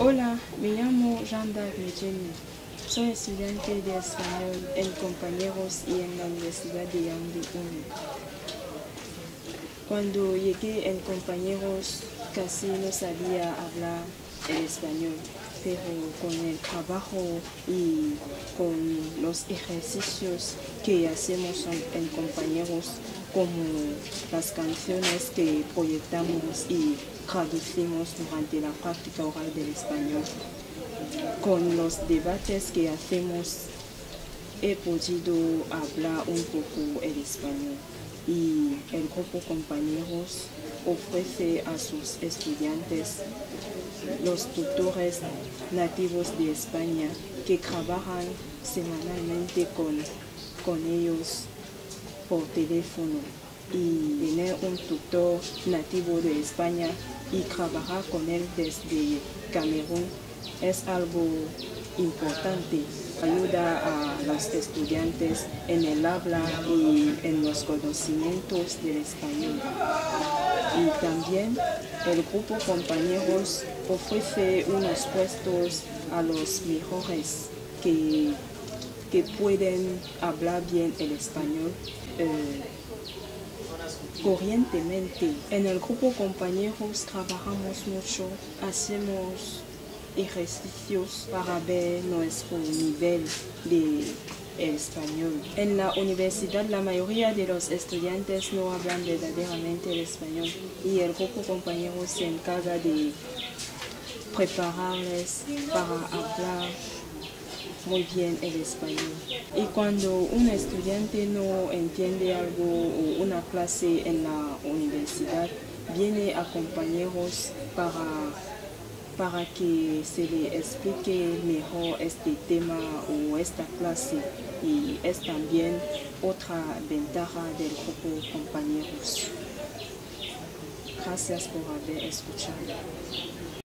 Hola, me llamo Janda Vejelle. Soy estudiante de español en Compañeros y en la Universidad de Hamburgo. Cuando llegué en Compañeros casi no sabía hablar el español, pero con el trabajo y con los ejercicios que hacemos en Compañeros, como las canciones que proyectamos y traducimos durante la práctica oral del español, con los debates que hacemos, he podido hablar un poco el español, y el grupo Compañeros ofrece a sus estudiantes los tutores nativos de España que trabajan semanalmente con ellos por teléfono, y tener un tutor nativo de España y trabajar con él desde Camerún es algo importante. Ayuda a los estudiantes en el habla y en los conocimientos del español. Y también el grupo Compañeros ofrece unos puestos a los mejores que pueden hablar bien el español corrientemente. En el grupo Compañeros trabajamos mucho, hacemos ejercicios para ver nuestro nivel de español. En la universidad la mayoría de los estudiantes no hablan verdaderamente el español y el grupo Compañeros se encarga de prepararles para hablar muy bien el español. Y cuando un estudiante no entiende algo o una clase en la universidad, viene a Compañeros para que se le explique mejor este tema o esta clase, y es también otra ventaja del grupo Compañeros. Gracias por haber escuchado.